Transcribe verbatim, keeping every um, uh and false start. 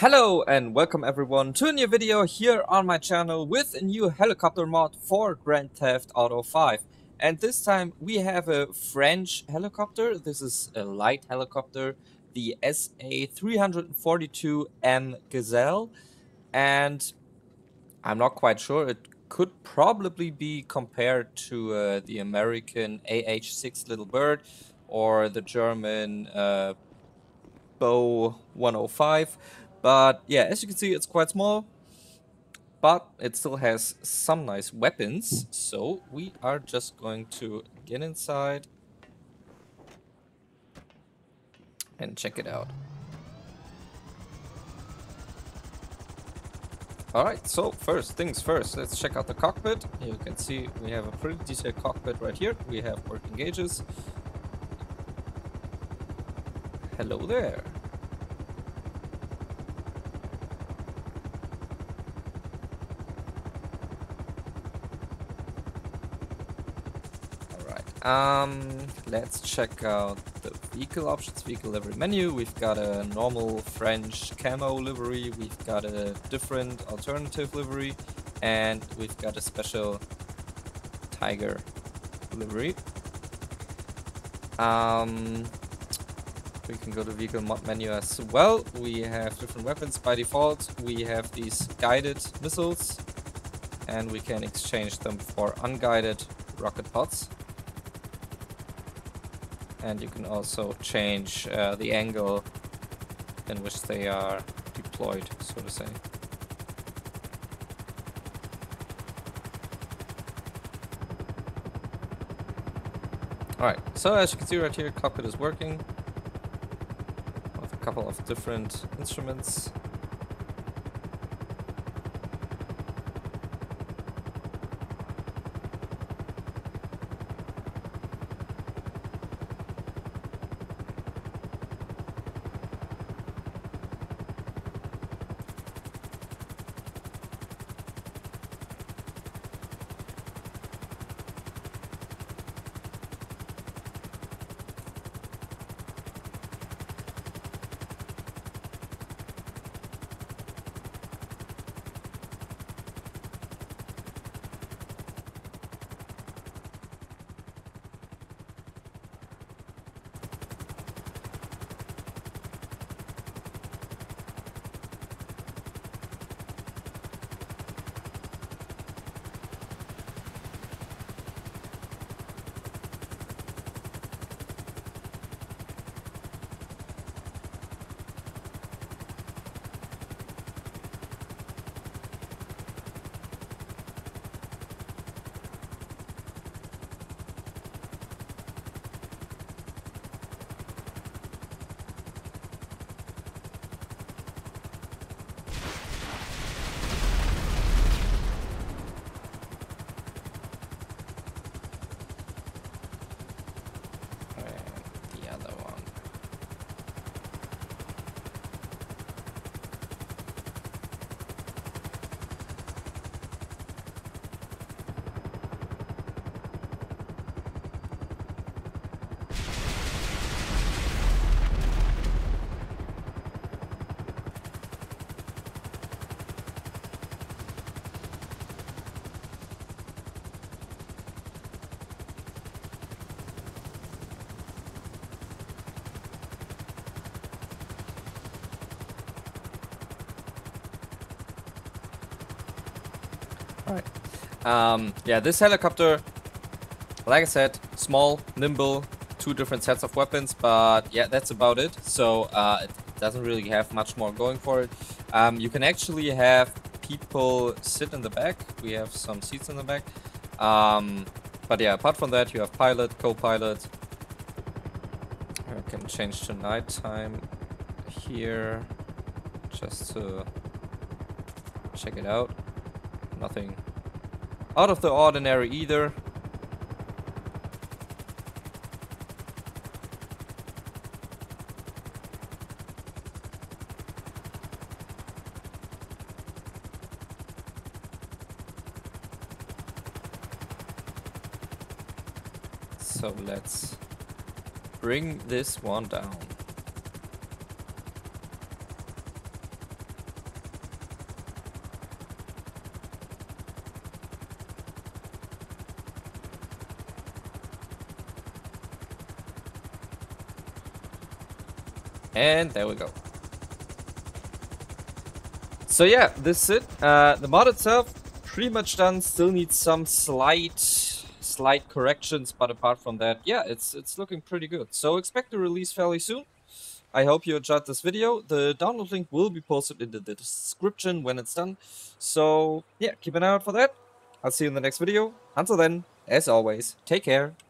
Hello and welcome everyone to a new video here on my channel with a new helicopter mod for Grand Theft Auto five. And this time we have a French helicopter. This is a light helicopter, the S A three forty-two M Gazelle. And I'm not quite sure, it could probably be compared to uh, the American A H six Little Bird or the German uh, Bo one oh five. But yeah, as you can see, it's quite small, but it still has some nice weapons. So we are just going to get inside and check it out. All right, so first things first, let's check out the cockpit. You can see we have a pretty detailed cockpit right here. We have working gauges. Hello there. Um, let's check out the vehicle options, vehicle livery menu. We've got a normal French camo livery, we've got a different alternative livery, and we've got a special tiger livery. Um, we can go to vehicle mod menu as well. We have different weapons by default. We have these guided missiles, and we can exchange them for unguided rocket pods. And you can also change uh, the angle in which they are deployed, so to say. Alright, so as you can see right here, cockpit is working with a couple of different instruments. Alright. Um, yeah, this helicopter, like I said, small, nimble, two different sets of weapons, but yeah, that's about it. So uh, it doesn't really have much more going for it. Um, you can actually have people sit in the back. We have some seats in the back. Um, but yeah, apart from that, you have pilot, co-pilot. I can change to nighttime here just to check it out. Nothing out of the ordinary either. So let's bring this one down. And there we go. So yeah, this is it. Uh, the mod itself, pretty much done. Still needs some slight, slight corrections, but apart from that, yeah, it's it's looking pretty good. So expect a release fairly soon. I hope you enjoyed this video. The download link will be posted in the description when it's done. So yeah, keep an eye out for that. I'll see you in the next video. Until then, as always, take care.